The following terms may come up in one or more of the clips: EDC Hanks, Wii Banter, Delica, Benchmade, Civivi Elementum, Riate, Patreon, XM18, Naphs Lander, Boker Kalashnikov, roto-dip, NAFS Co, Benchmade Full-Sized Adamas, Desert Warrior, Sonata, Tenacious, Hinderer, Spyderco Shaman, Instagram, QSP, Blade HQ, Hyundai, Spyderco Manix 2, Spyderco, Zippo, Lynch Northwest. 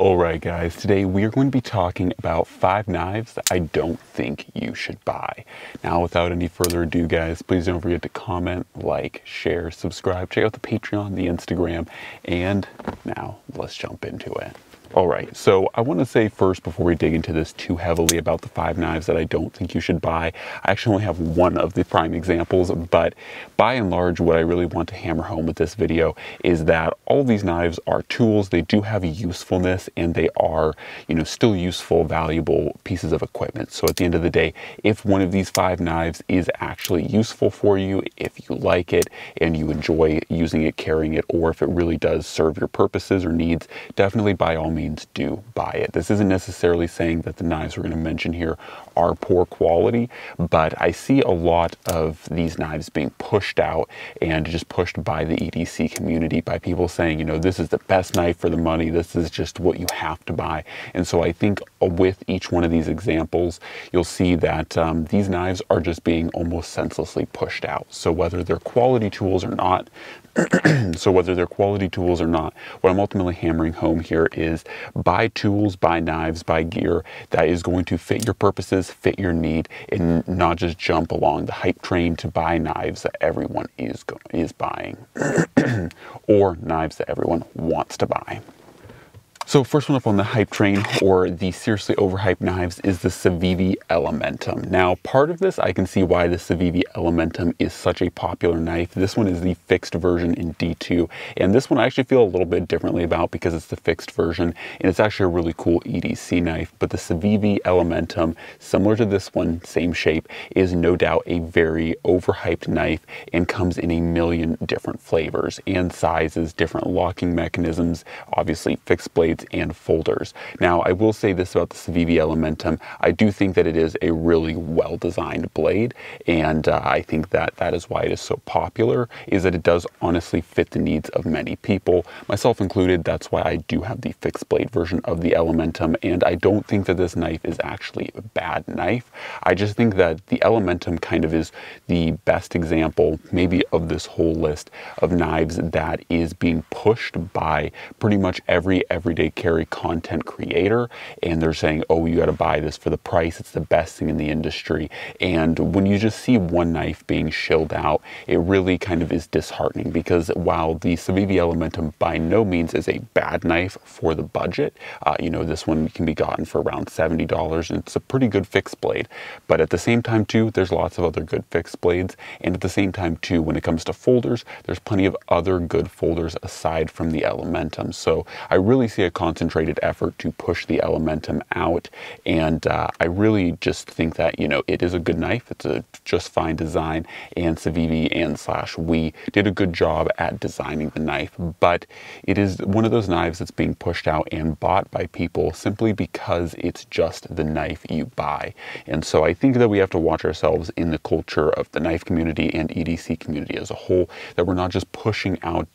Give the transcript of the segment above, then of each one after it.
All right guys, today we're going to be talking about 5 knives that I don't think you should buy. Now without any further ado guys, please don't forget to comment, like, share, subscribe, check out the Patreon, the Instagram, and now let's jump into it. All right, so I want to say first, before we dig into this too heavily, about the 5 knives that I don't think you should buy. I actually only have one of the prime examples, but by and large, what I really want to hammer home with this video is that all these knives are tools. They do have usefulness, and they are, you know, still useful, valuable pieces of equipment. So at the end of the day, if one of these 5 knives is actually useful for you, if you like it and you enjoy using it, carrying it, or if it really does serve your purposes or needs, definitely by all means do buy it. This isn't necessarily saying that the knives we're going to mention here are poor quality, but I see a lot of these knives being pushed out and just pushed by the EDC community, by people saying, you know, this is the best knife for the money, this is just what you have to buy. And so I think with each one of these examples, you'll see that these knives are just being almost senselessly pushed out. So whether they're quality tools or not, what I'm ultimately hammering home here is buy tools, buy knives, buy gear that is going to fit your purposes, fit your need, and not just jump along the hype train to buy knives that everyone is buying or knives that everyone wants to buy. So first one up on the hype train, or the seriously overhyped knives, is the Civivi Elementum. Now, part of this, I can see why the Civivi Elementum is such a popular knife. This one is the fixed version in D2, and this one I actually feel a little bit differently about because it's the fixed version, and it's actually a really cool EDC knife. But the Civivi Elementum, similar to this one, same shape, is no doubt a very overhyped knife and comes in a million different flavors and sizes, different locking mechanisms, obviously fixed blades, and folders. Now, I will say this about the Civivi Elementum. I do think that it is a really well-designed blade, and I think that that is why it is so popular, is that it does honestly fit the needs of many people, myself included. That's why I do have the fixed blade version of the Elementum, and I don't think that this knife is actually a bad knife. I just think that the Elementum kind of is the best example, maybe, of this whole list of knives that is being pushed by pretty much everyday carry content creator, and they're saying, oh, you got to buy this for the price, it's the best thing in the industry. And when you just see one knife being shilled out, it really kind of is disheartening, because while the Civivi Elementum by no means is a bad knife for the budget, you know, this one can be gotten for around $70, and it's a pretty good fixed blade. But at the same time too, there's lots of other good fixed blades, and at the same time too, when it comes to folders, there's plenty of other good folders aside from the Elementum. So I really see a concentrated effort to push the Elementum out, and I really just think that, you know, it is a good knife, it's a just fine design, and Civivi and slash Wii did a good job at designing the knife, but it is one of those knives that's being pushed out and bought by people simply because it's just the knife you buy. And so I think that we have to watch ourselves in the culture of the knife community and EDC community as a whole, that we're not just pushing out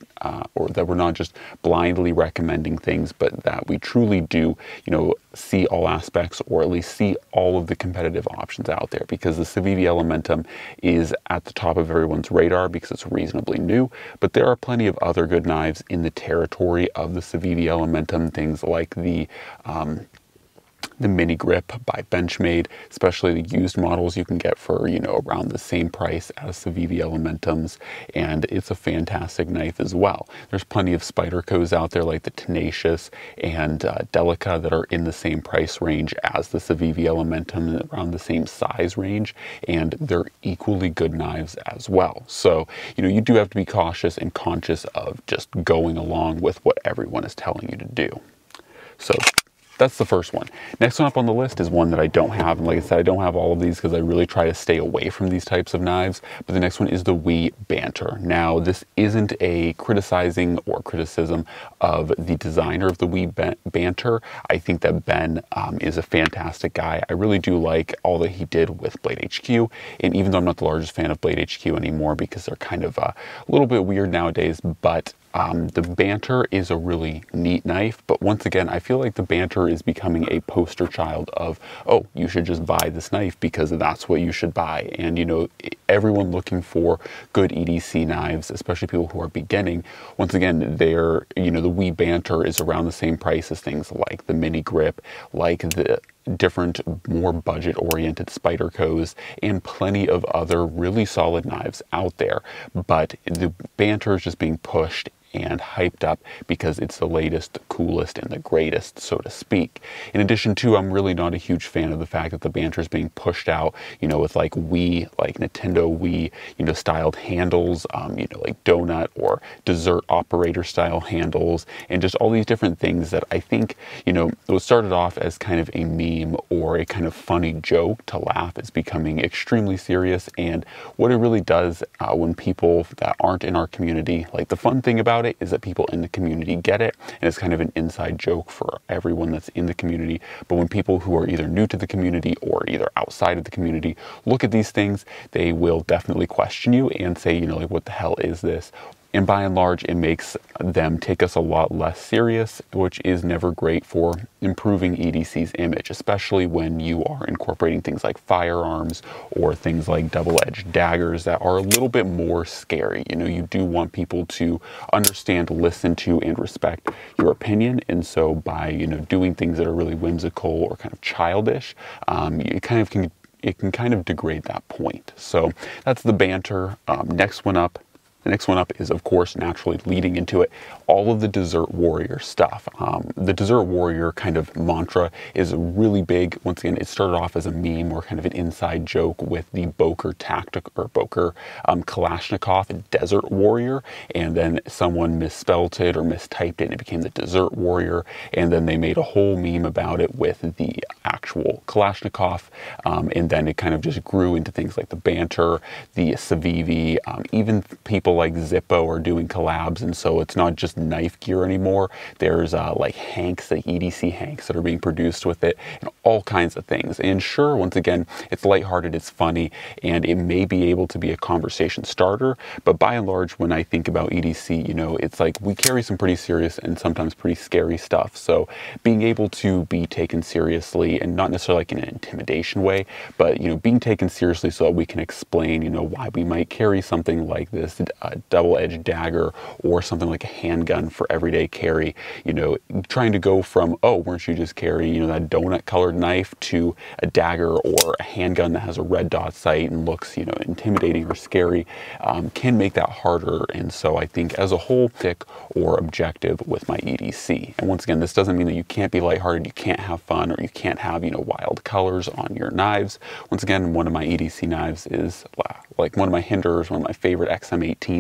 or that we're not just blindly recommending things, but that we truly do, you know, see all aspects, or at least see all of the competitive options out there, because the Civivi Elementum is at the top of everyone's radar because it's reasonably new, but there are plenty of other good knives in the territory of the Civivi Elementum, things like the mini grip by Benchmade, especially the used models you can get for, you know, around the same price as Civivi Elementums, and it's a fantastic knife as well. There's plenty of Spydercos out there like the Tenacious and Delica that are in the same price range as the Civivi Elementum, around the same size range, and they're equally good knives as well. So, you know, you do have to be cautious and conscious of just going along with what everyone is telling you to do. So that's the first one. Next one up on the list is one that I don't have, and like I said, I don't have all of these because I really try to stay away from these types of knives, but the next one is the Wii Banter. Now, this isn't a criticism of the designer of the Wii Banter. I think that Ben is a fantastic guy. I really do like all that he did with Blade HQ, and even though I'm not the largest fan of Blade HQ anymore because they're kind of a little bit weird nowadays, but The Banter is a really neat knife, but once again, I feel like the Banter is becoming a poster child of, oh, you should just buy this knife because that's what you should buy. And you know, everyone looking for good EDC knives, especially people who are beginning, once again, they're, you know, the Wii Banter is around the same price as things like the Mini Grip, like the different more budget oriented Spydercos, and plenty of other really solid knives out there. But the Banter is just being pushed and hyped up because it's the latest, the coolest, and the greatest, so to speak. In addition to, I'm really not a huge fan of the fact that the Banter is being pushed out, you know, with like Wii, like Nintendo Wii, you know, styled handles, you know, like donut or dessert operator style handles, and just all these different things that I think, you know, what started off as kind of a meme or a kind of funny joke to laugh is becoming extremely serious. And what it really does when people that aren't in our community, like the fun thing about it is that people in the community get it, and it's kind of an inside joke for everyone that's in the community. But when people who are either new to the community or either outside of the community look at these things, they will definitely question you and say, you know, like, what the hell is this? And by and large, it makes them take us a lot less serious, which is never great for improving EDC's image, especially when you are incorporating things like firearms or things like double-edged daggers that are a little bit more scary. You know, you do want people to understand, listen to, and respect your opinion. And so by, you know, doing things that are really whimsical or kind of childish, it can kind of degrade that point. So that's the Banter. Next one up. The next one up is, of course, naturally leading into it, all of the Desert Warrior stuff. The Desert Warrior kind of mantra is really big. Once again, it started off as a meme or kind of an inside joke with the Boker Kalashnikov Desert Warrior, and then someone misspelled it or mistyped it, and it became the Desert Warrior, and then they made a whole meme about it with the actual Kalashnikov, and then it kind of just grew into things like the Banter, the Civivi, even people like Zippo are doing collabs, and so it's not just knife gear anymore. There's like Hanks, the EDC Hanks that are being produced with it, and all kinds of things. And sure, once again, it's lighthearted, it's funny, and it may be able to be a conversation starter, but by and large, when I think about EDC, you know, it's like we carry some pretty serious and sometimes pretty scary stuff. So being able to be taken seriously, and not necessarily like in an intimidation way, but, you know, being taken seriously so that we can explain, you know, why we might carry something like this, a double-edged dagger or something like a handgun for everyday carry. You know, trying to go from, oh, weren't you just carrying, you know, that donut colored knife, to a dagger or a handgun that has a red dot sight and looks, you know, intimidating or scary, can make that harder. And so I think as a whole, thick or objective with my EDC. And once again, this doesn't mean that you can't be lighthearted, you can't have fun, or you can't have, you know, wild colors on your knives. Once again, one of my EDC knives is like one of my Hinderers, one of my favorite XM18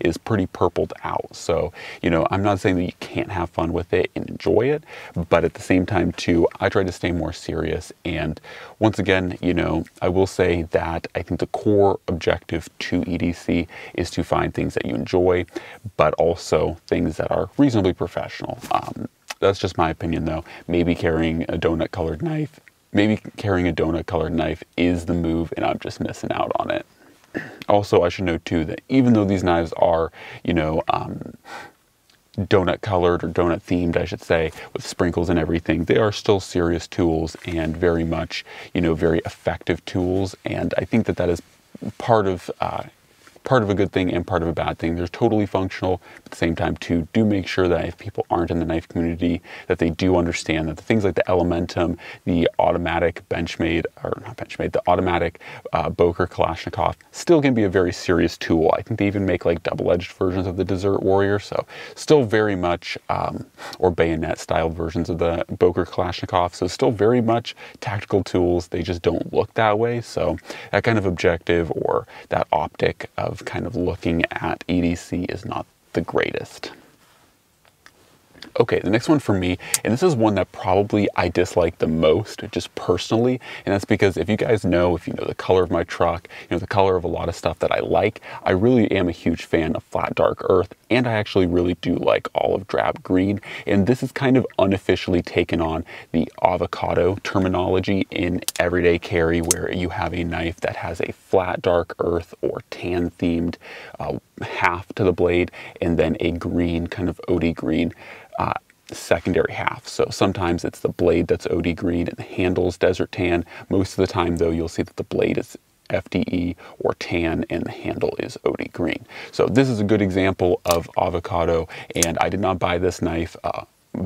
is pretty purpled out. So, you know, I'm not saying that you can't have fun with it and enjoy it, but at the same time too, I try to stay more serious. And once again, you know, I will say that I think the core objective to EDC is to find things that you enjoy, but also things that are reasonably professional. That's just my opinion though. Maybe carrying a donut colored knife, is the move, and I'm just missing out on it. Also, I should note too that even though these knives are, you know, donut colored or donut themed, I should say, with sprinkles and everything, they are still serious tools and very much, you know, very effective tools. And I think that that is part of a good thing and part of a bad thing. They're totally functional, but at the same time too, do make sure that if people aren't in the knife community, that they do understand that the things like the Elementum, the automatic Benchmade, or not Benchmade, the automatic Boker Kalashnikov still can be a very serious tool. I think they even make like double-edged versions of the Desert Warrior, so still very much, or bayonet-styled versions of the Boker Kalashnikov, so still very much tactical tools. They just don't look that way, so that kind of objective or that optic of kind of looking at EDC is not the greatest. Okay, the next one for me, and this is one that probably I dislike the most, just personally, and that's because if you guys know, if you know the color of my truck, you know the color of a lot of stuff that I like, I really am a huge fan of flat dark earth, and I actually really do like olive drab green, and this is kind of unofficially taken on the avocado terminology in everyday carry, where you have a knife that has a flat dark earth or tan themed half to the blade, and then a green, kind of OD green secondary half. So sometimes it's the blade that's OD green and the handle's desert tan. Most of the time though, you'll see that the blade is FDE or tan and the handle is OD green. So this is a good example of avocado, and I did not buy this knife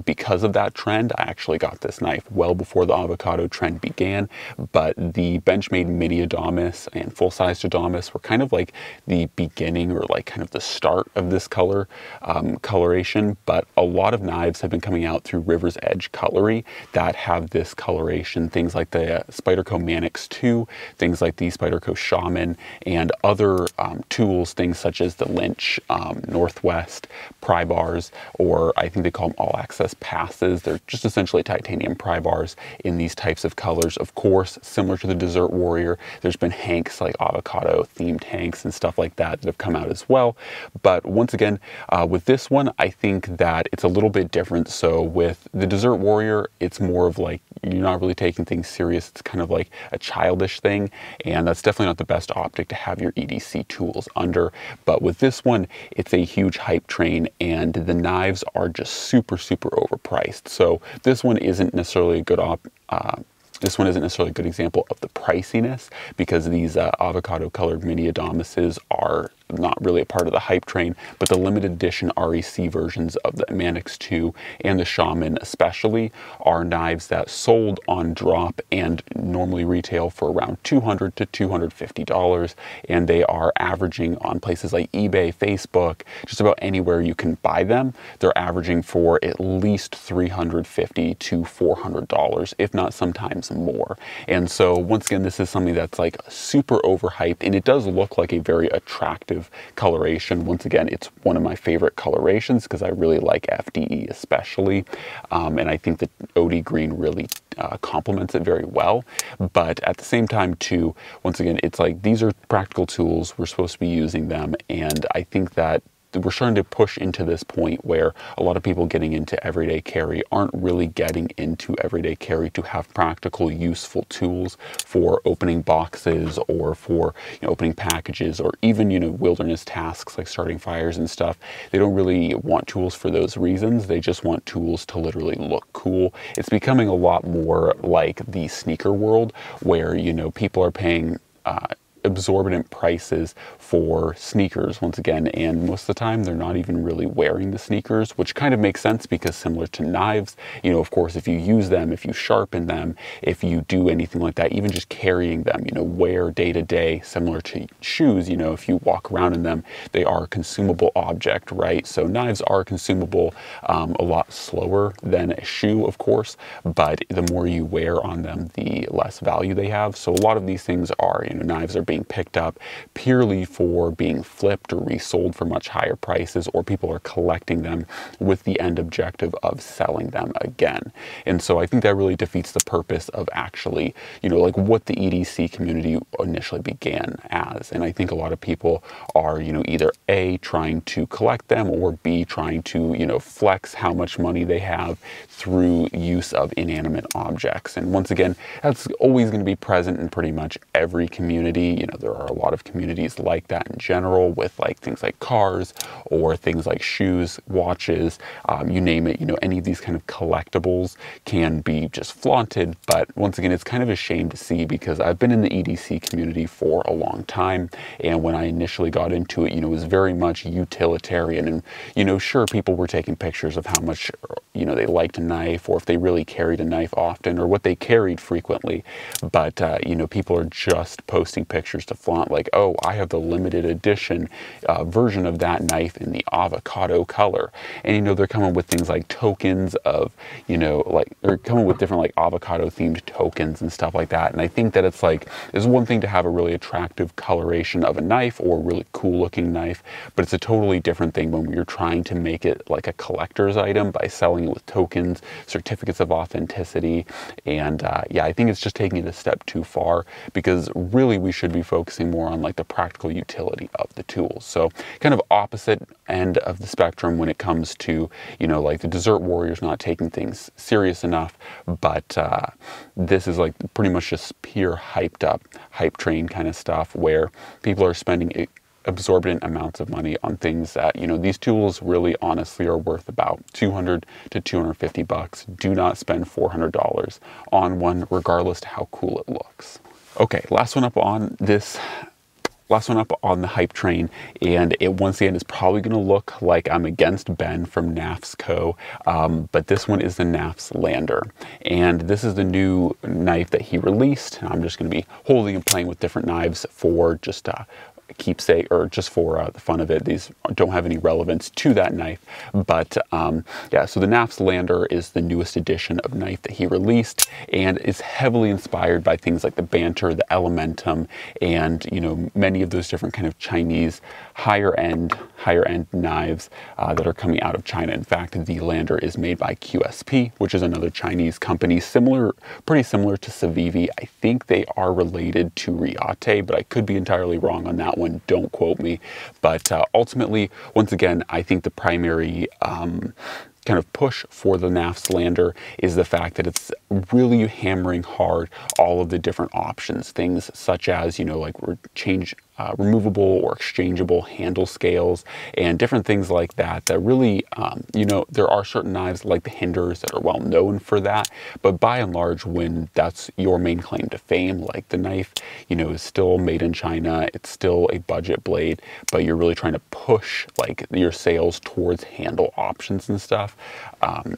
because of that trend. I actually got this knife well before the avocado trend began, but the Benchmade Mini Adamas and Full-Sized Adamas were kind of like the beginning, or like kind of the start of this color coloration. But a lot of knives have been coming out through River's Edge Cutlery that have this coloration, things like the Spyderco Manix 2, things like the Spyderco Shaman, and other tools, things such as the Lynch Northwest pry bars, or I think they call them all access passes. They're just essentially titanium pry bars in these types of colors. Of course, similar to the Desert Warrior, there's been Hanks, like avocado themed Hanks and stuff like that, that have come out as well. But once again, with this one, I think that it's a little bit different. So with the Desert Warrior, it's more of like, you're not really taking things serious. It's kind of like a childish thing, and that's definitely not the best optic to have your EDC tools under. But with this one, it's a huge hype train, and the knives are just super overpriced. So this one isn't necessarily a good example of the priciness, because these avocado colored mini Adamases are not really a part of the hype train, but the limited edition REC versions of the Manix 2 and the Shaman especially are knives that sold on drop and normally retail for around $200 to $250, and they are averaging on places like eBay, Facebook, just about anywhere you can buy them, they're averaging for at least $350 to $400, if not sometimes more. And so once again, this is something that's like super overhyped, and it does look like a very attractive coloration. Once again, it's one of my favorite colorations because I really like FDE especially, and I think that OD green really complements it very well. But at the same time too, once again, it's like these are practical tools, we're supposed to be using them, and I think that we're starting to push into this point where a lot of people getting into everyday carry aren't really getting into everyday carry to have practical, useful tools for opening boxes, or for, you know, opening packages, or even, you know, wilderness tasks like starting fires and stuff. They don't really want tools for those reasons. They just want tools to literally look cool. It's becoming a lot more like the sneaker world, where, you know, people are paying exorbitant prices for sneakers once again, and most of the time they're not even really wearing the sneakers, which kind of makes sense because similar to knives, you know, of course, if you use them, if you sharpen them, if you do anything like that, even just carrying them, you know, wear day to day, similar to shoes, you know, if you walk around in them, they are a consumable object, right? So knives are consumable a lot slower than a shoe, of course, but the more you wear on them, the less value they have. So a lot of these things are, you know, knives are being picked up purely for being flipped or resold for much higher prices, or people are collecting them with the end objective of selling them again. And so I think that really defeats the purpose of actually, you know, like what the EDC community initially began as. And I think a lot of people are, you know, either A, trying to collect them, or B, trying to, you know, flex how much money they have through use of inanimate objects. And once again, that's always going to be present in pretty much every community. You know, there are a lot of communities like that in general, with like things like cars or things like shoes, watches, you name it. You know, any of these kind of collectibles can be just flaunted. But once again, it's kind of a shame to see, because I've been in the EDC community for a long time, and when I initially got into it, you know, it was very much utilitarian. And, you know, sure, people were taking pictures of how much, you know, they liked a knife, or if they really carried a knife often, or what they carried frequently. But, you know, people are just posting pictures manufacturers to flaunt like, oh, I have the limited edition version of that knife in the avocado color. And, you know, they're coming with things like tokens of, you know, like they're coming with different like avocado themed tokens and stuff like that. And I think that it's like, it's one thing to have a really attractive coloration of a knife or a really cool looking knife, but it's a totally different thing when you're trying to make it like a collector's item by selling it with tokens, certificates of authenticity. And yeah, I think it's just taking it a step too far, because really we should be focusing more on like the practical utility of the tools. So kind of opposite end of the spectrum when it comes to, you know, like the Desert Warrior's not taking things serious enough, but this is like pretty much just pure hyped up, hype train kind of stuff where people are spending exorbitant amounts of money on things that, you know, these tools really honestly are worth about 200 to 250 bucks. Do not spend $400 on one, regardless to how cool it looks. Okay, last one up on the hype train, and it once again is probably going to look like I'm against Ben from NAFS Co, but this one is the Naphs Lander, and this is the new knife that he released. I'm just going to be holding and playing with different knives for just keepsake or just for the fun of it. These don't have any relevance to that knife, but yeah, so the Naphs Lander is the newest edition of knife that he released, and it's heavily inspired by things like the Banter, the Elementum, and, you know, many of those different kind of Chinese higher end knives that are coming out of China. In fact, the Lander is made by QSP, which is another Chinese company, pretty similar to Civivi. I think they are related to Riate, but I could be entirely wrong on that one. Don't quote me. But ultimately, once again, I think the primary kind of push for the Naphs Lander is the fact that it's really hammering hard all of the different options, things such as, you know, like removable or exchangeable handle scales and different things like that, that really, you know, there are certain knives like the Hinderers that are well known for that, but by and large, when that's your main claim to fame, like the knife, you know, is still made in China, it's still a budget blade, but you're really trying to push like your sales towards handle options and stuff,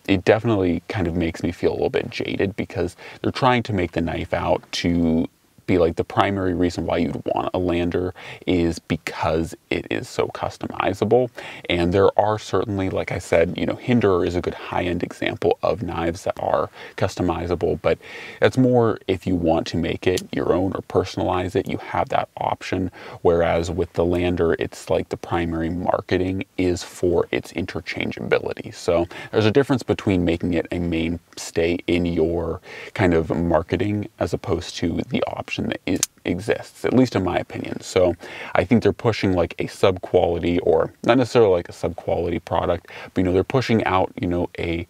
it definitely kind of makes me feel a little bit jaded, because they're trying to make the knife out to be like the primary reason why you'd want a Lander is because it is so customizable. And there are certainly, like I said, you know, Hinderer is a good high-end example of knives that are customizable, but that's more if you want to make it your own or personalize it, you have that option. Whereas with the Lander, it's like the primary marketing is for its interchangeability. So there's a difference between making it a mainstay in your kind of marketing as opposed to the option that exists, at least in my opinion. So I think they're pushing like a sub-quality, or not necessarily like a sub-quality product, but, you know, they're pushing out, you know, a,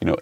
you know,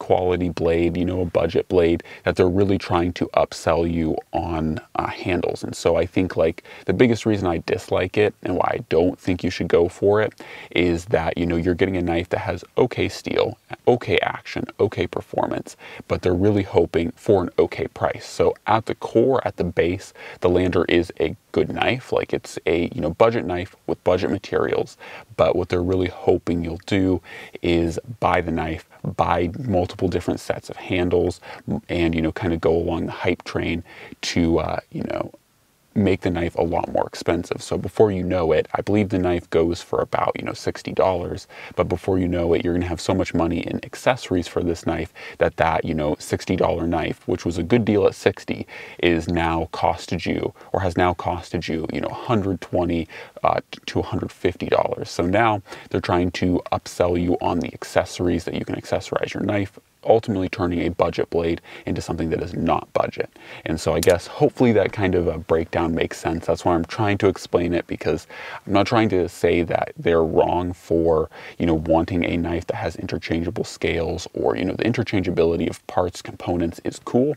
quality blade, you know, a budget blade that they're really trying to upsell you on handles. And so I think like the biggest reason I dislike it and why I don't think you should go for it is that, you know, you're getting a knife that has okay steel, okay action, okay performance, but they're really hoping for an okay price. So at the core, at the base, the Lander is a good knife. Like it's a, you know, budget knife with budget materials, but what they're really hoping you'll do is buy the knife, buy multiple different sets of handles, and, you know, kind of go along the hype train to, you know, make the knife a lot more expensive. So before you know it, I believe the knife goes for about, you know, $60, but before you know it, you're going to have so much money in accessories for this knife that you know, $60 knife, which was a good deal at 60, is now costed you, or has now costed you, you know, $120 to $150. So now they're trying to upsell you on the accessories that you can accessorize your knife, ultimately turning a budget blade into something that is not budget. And so I guess hopefully that kind of a breakdown makes sense. That's why I'm trying to explain it, because I'm not trying to say that they're wrong for, you know, wanting a knife that has interchangeable scales, or, you know, the interchangeability of parts, components is cool.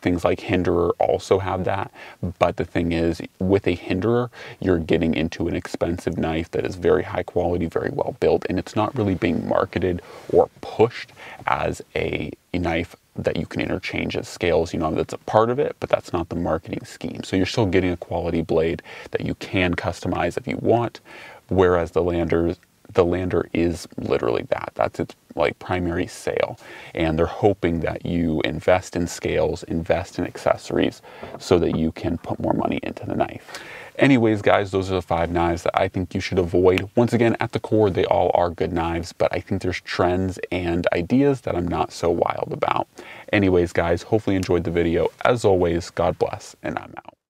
Things like Hinderer also have that, but the thing is, with a Hinderer, you're getting into an expensive knife that is very high quality, very well built, and it's not really being marketed or pushed as a knife that you can interchange as scales. You know, that's a part of it, but that's not the marketing scheme. So you're still getting a quality blade that you can customize if you want, whereas the Lander is literally that. That's its like primary sale, and they're hoping that you invest in scales, invest in accessories, so that you can put more money into the knife. Anyways, guys, those are the 5 knives that I think you should avoid. Once again, at the core, they all are good knives, but I think there's trends and ideas that I'm not so wild about. Anyways, guys, hopefully you enjoyed the video. As always, God bless, and I'm out.